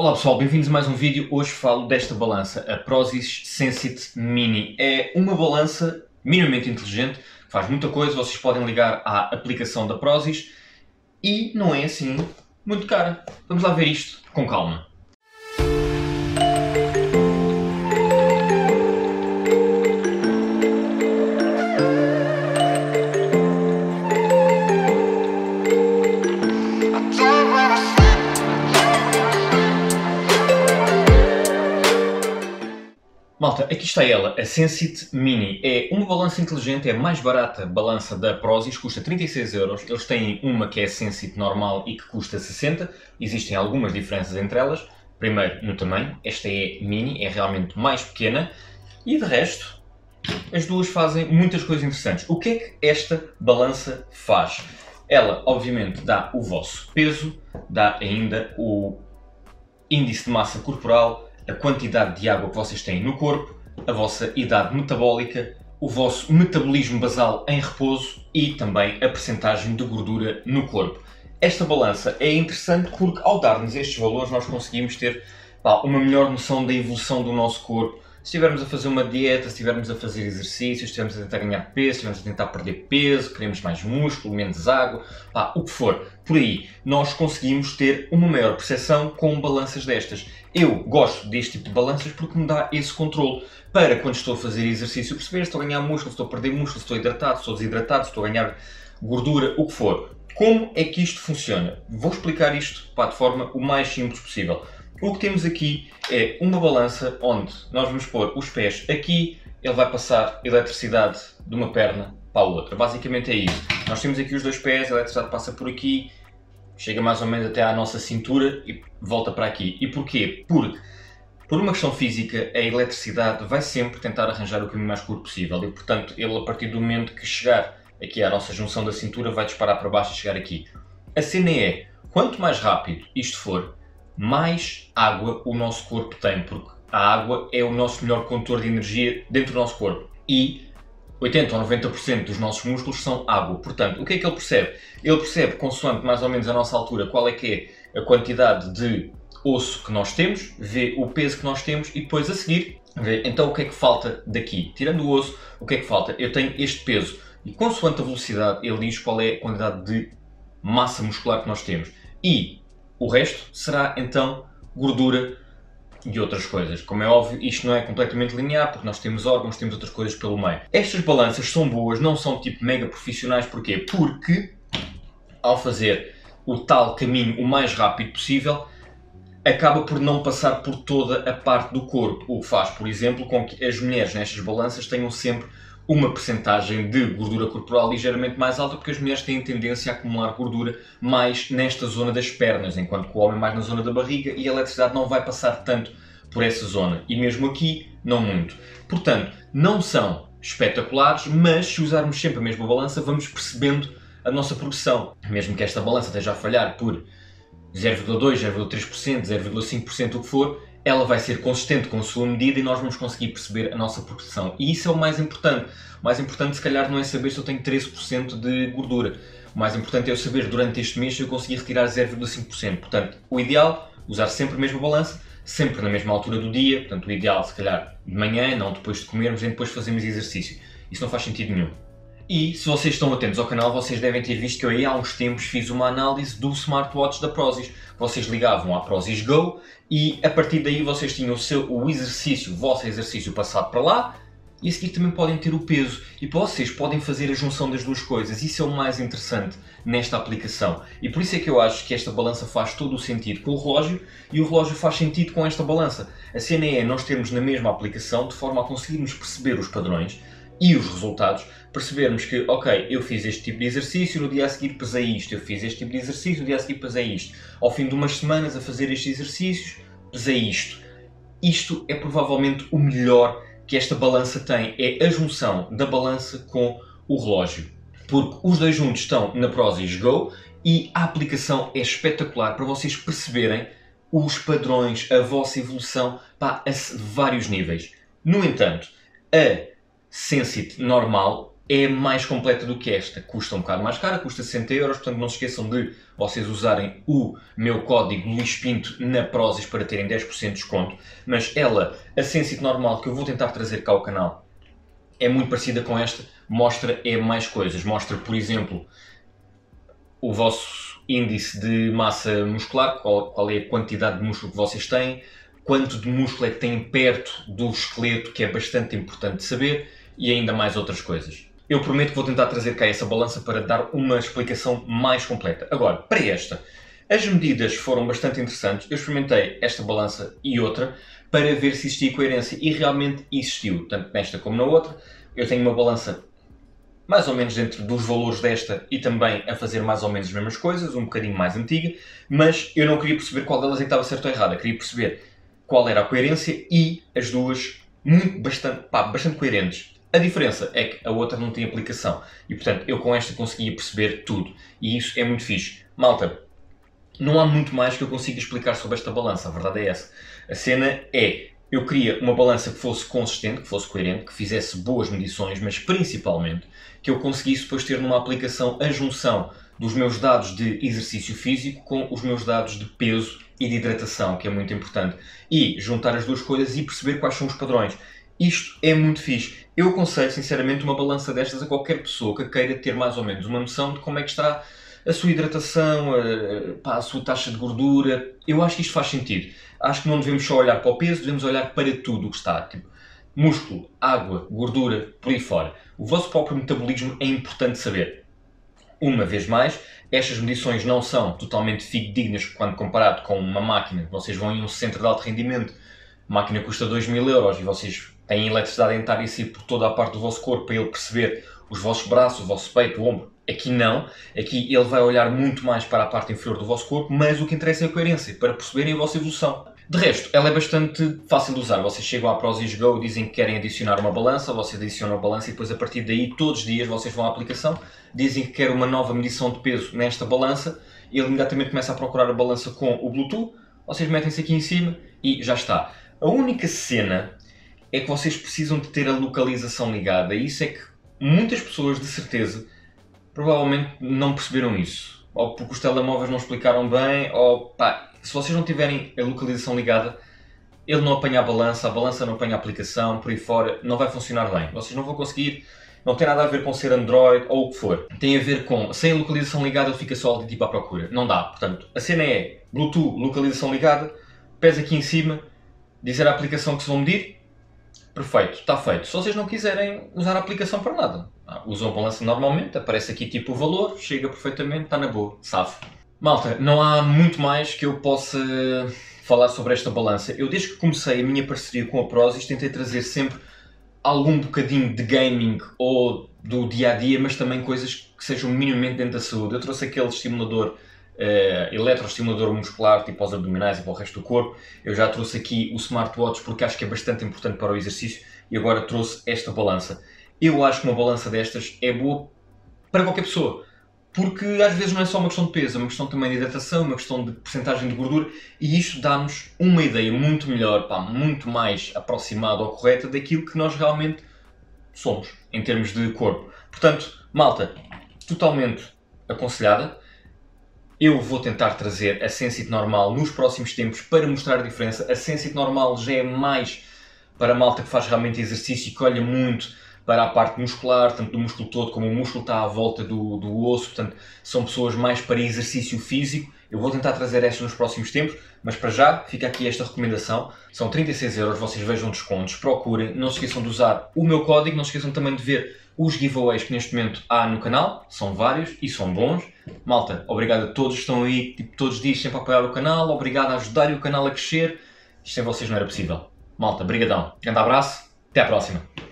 Olá pessoal, bem-vindos a mais um vídeo. Hoje falo desta balança, a Prozis Sensit Mini. É uma balança minimamente inteligente, faz muita coisa, vocês podem ligar à aplicação da Prozis e não é assim muito cara. Vamos lá ver isto com calma. Malta, aqui está ela, a Sensit Mini. É uma balança inteligente, é a mais barata balança da Prozis, custa 36€. Eles têm uma que é a Sensit normal e que custa 60€. Existem algumas diferenças entre elas. Primeiro, no tamanho. Esta é mini, é realmente mais pequena. E de resto, as duas fazem muitas coisas interessantes. O que é que esta balança faz? Ela, obviamente, dá o vosso peso, dá ainda o índice de massa corporal, a quantidade de água que vocês têm no corpo, a vossa idade metabólica, o vosso metabolismo basal em repouso e também a percentagem de gordura no corpo. Esta balança é interessante porque ao dar-nos estes valores nós conseguimos ter uma melhor noção da evolução do nosso corpo. Se estivermos a fazer uma dieta, se estivermos a fazer exercícios, se estivermos a tentar ganhar peso, se estivermos a tentar perder peso, queremos mais músculo, menos água, o que for, por aí, nós conseguimos ter uma maior percepção com balanças destas. Eu gosto deste tipo de balanças porque me dá esse controle para quando estou a fazer exercício perceber se estou a ganhar músculo, se estou a perder músculo, se estou hidratado, se estou desidratado, se estou a ganhar gordura, o que for. Como é que isto funciona? Vou explicar isto de forma o mais simples possível. O que temos aqui é uma balança onde nós vamos pôr os pés aqui, ele vai passar eletricidade de uma perna para a outra. Basicamente é isso. Nós temos aqui os dois pés, a eletricidade passa por aqui, chega mais ou menos até à nossa cintura e volta para aqui. E porquê? Porque, por uma questão física, a eletricidade vai sempre tentar arranjar o caminho mais curto possível e, portanto, ele a partir do momento que chegar aqui à nossa junção da cintura vai disparar para baixo e chegar aqui. A cena é, quanto mais rápido isto for, mais água o nosso corpo tem, porque a água é o nosso melhor condutor de energia dentro do nosso corpo e 80% ou 90% dos nossos músculos são água. Portanto, o que é que ele percebe? Ele percebe, consoante mais ou menos a nossa altura, qual é que é a quantidade de osso que nós temos, vê o peso que nós temos e depois a seguir vê, então o que é que falta daqui? Tirando o osso, o que é que falta? Eu tenho este peso e consoante a velocidade ele diz qual é a quantidade de massa muscular que nós temos e o resto será então gordura e outras coisas. Como é óbvio, isto não é completamente linear, porque nós temos órgãos, temos outras coisas pelo meio. Estas balanças são boas, não são tipo mega profissionais, porquê? Porque ao fazer o tal caminho o mais rápido possível, acaba por não passar por toda a parte do corpo, o que faz, por exemplo, com que as mulheres nestas balanças tenham sempre uma percentagem de gordura corporal ligeiramente mais alta, porque as mulheres têm tendência a acumular gordura mais nesta zona das pernas, enquanto que o homem mais na zona da barriga e a eletricidade não vai passar tanto por essa zona. E mesmo aqui, não muito. Portanto, não são espetaculares, mas se usarmos sempre a mesma balança, vamos percebendo a nossa progressão. Mesmo que esta balança esteja a falhar por 0,2%, 0,3%, 0,5%, o que for, ela vai ser consistente com a sua medida e nós vamos conseguir perceber a nossa progressão. E isso é o mais importante. O mais importante, se calhar, não é saber se eu tenho 13% de gordura. O mais importante é eu saber, durante este mês, se eu conseguir retirar 0,5%. Portanto, o ideal, usar sempre a mesma balança, sempre na mesma altura do dia. Portanto, o ideal, se calhar, de manhã, não depois de comermos, nem depois fazemos exercício. Isso não faz sentido nenhum. E, se vocês estão atentos ao canal, vocês devem ter visto que eu aí há uns tempos fiz uma análise do smartwatch da Prozis. Vocês ligavam à Prozis Go e a partir daí vocês tinham o vosso exercício passado para lá e a seguir também podem ter o peso. E vocês podem fazer a junção das duas coisas. Isso é o mais interessante nesta aplicação. E por isso é que eu acho que esta balança faz todo o sentido com o relógio e o relógio faz sentido com esta balança. A cena é nós termos na mesma aplicação de forma a conseguirmos perceber os padrões e os resultados, percebermos que, ok, eu fiz este tipo de exercício, no dia a seguir pesei isto, eu fiz este tipo de exercício, no dia a seguir pesei isto. Ao fim de umas semanas a fazer estes exercícios, pesei isto. Isto é provavelmente o melhor que esta balança tem, é a junção da balança com o relógio. Porque os dois juntos estão na Prozis Go e a aplicação é espetacular para vocês perceberem os padrões, a vossa evolução a vários níveis. No entanto, a Sensit normal é mais completa do que esta. Custa um bocado mais cara, custa 60€, portanto não se esqueçam de vocês usarem o meu código Luis Pinto na Prozis para terem 10% de desconto. Mas ela, a Sensit normal, que eu vou tentar trazer cá ao canal, é muito parecida com esta, mostra é mais coisas. Mostra, por exemplo, o vosso índice de massa muscular, qual é a quantidade de músculo que vocês têm, quanto de músculo é que têm perto do esqueleto, que é bastante importante saber, e ainda mais outras coisas. Eu prometo que vou tentar trazer cá essa balança para dar uma explicação mais completa. Agora, para esta, as medidas foram bastante interessantes. Eu experimentei esta balança e outra para ver se existia coerência e realmente existiu, tanto nesta como na outra. Eu tenho uma balança mais ou menos dentro dos valores desta e também a fazer mais ou menos as mesmas coisas, um bocadinho mais antiga, mas eu não queria perceber qual delas é que estava certo ou errada. Queria perceber qual era a coerência e as duas bastante coerentes. A diferença é que a outra não tem aplicação e, portanto, eu com esta conseguia perceber tudo e isso é muito fixe. Malta, não há muito mais que eu consiga explicar sobre esta balança, a verdade é essa. A cena é, eu queria uma balança que fosse consistente, que fosse coerente, que fizesse boas medições, mas principalmente que eu conseguisse depois ter numa aplicação a junção dos meus dados de exercício físico com os meus dados de peso e de hidratação, que é muito importante, e juntar as duas coisas e perceber quais são os padrões. Isto é muito fixe. Eu aconselho, sinceramente, uma balança destas a qualquer pessoa que queira ter mais ou menos uma noção de como é que está a sua hidratação, a sua taxa de gordura. Eu acho que isto faz sentido. Acho que não devemos só olhar para o peso, devemos olhar para tudo o que está. Tipo, músculo, água, gordura, por aí fora. O vosso próprio metabolismo é importante saber. Uma vez mais, estas medições não são totalmente fidedignas quando comparado com uma máquina. Vocês vão em um centro de alto rendimento, a máquina custa 2.000€ e vocês têm eletricidade a entrar em si por toda a parte do vosso corpo para ele perceber os vossos braços, o vosso peito, o ombro. Aqui não, aqui ele vai olhar muito mais para a parte inferior do vosso corpo, mas o que interessa é a coerência, para perceberem a vossa evolução. De resto, ela é bastante fácil de usar. Vocês chegam à Prozis Go e dizem que querem adicionar uma balança, vocês adicionam a balança e depois a partir daí, todos os dias, vocês vão à aplicação, dizem que querem uma nova medição de peso nesta balança, ele imediatamente começa a procurar a balança com o Bluetooth, vocês metem-se aqui em cima e já está. A única cena é que vocês precisam de ter a localização ligada e isso é que muitas pessoas, de certeza, provavelmente não perceberam isso. Ou porque os telemóveis não explicaram bem, ou pá, se vocês não tiverem a localização ligada, ele não apanha a balança não apanha a aplicação, por aí fora, não vai funcionar bem. Vocês não vão conseguir, não tem nada a ver com ser Android ou o que for. Tem a ver com, sem a localização ligada ele fica só ali tipo à procura. Não dá, portanto, a cena é Bluetooth, localização ligada, pés aqui em cima, dizer à aplicação que se vão medir, perfeito, está feito. Se vocês não quiserem usar a aplicação para nada, usam a balança normalmente, aparece aqui tipo o valor, chega perfeitamente, está na boa, safo. Malta, não há muito mais que eu possa falar sobre esta balança. Eu desde que comecei a minha parceria com a Prozis tentei trazer sempre algum bocadinho de gaming ou do dia-a-dia, mas também coisas que sejam minimamente dentro da saúde. Eu trouxe aquele estimulador eletroestimulador muscular, tipo aos abdominais e para o resto do corpo. Eu já trouxe aqui o smartwatch porque acho que é bastante importante para o exercício e agora trouxe esta balança. Eu acho que uma balança destas é boa para qualquer pessoa, porque às vezes não é só uma questão de peso, é uma questão também de hidratação, uma questão de percentagem de gordura e isto dá-nos uma ideia muito melhor, pá, muito mais aproximada ou correta daquilo que nós realmente somos em termos de corpo. Portanto, malta, totalmente aconselhada. Eu vou tentar trazer a Sensit normal nos próximos tempos para mostrar a diferença. A Sensit normal já é mais para a malta que faz realmente exercício e que olha muito para a parte muscular, tanto do músculo todo como o músculo está à volta do osso, portanto são pessoas mais para exercício físico. Eu vou tentar trazer esta nos próximos tempos, mas para já fica aqui esta recomendação. São 36€, vocês vejam descontos, procurem, não se esqueçam de usar o meu código, não se esqueçam também de ver os giveaways que neste momento há no canal, são vários e são bons. Malta, obrigado a todos que estão aí, tipo, todos os dias sempre a apoiar o canal, obrigado a ajudarem o canal a crescer. Isto sem vocês não era possível. Malta, brigadão, grande abraço, até à próxima.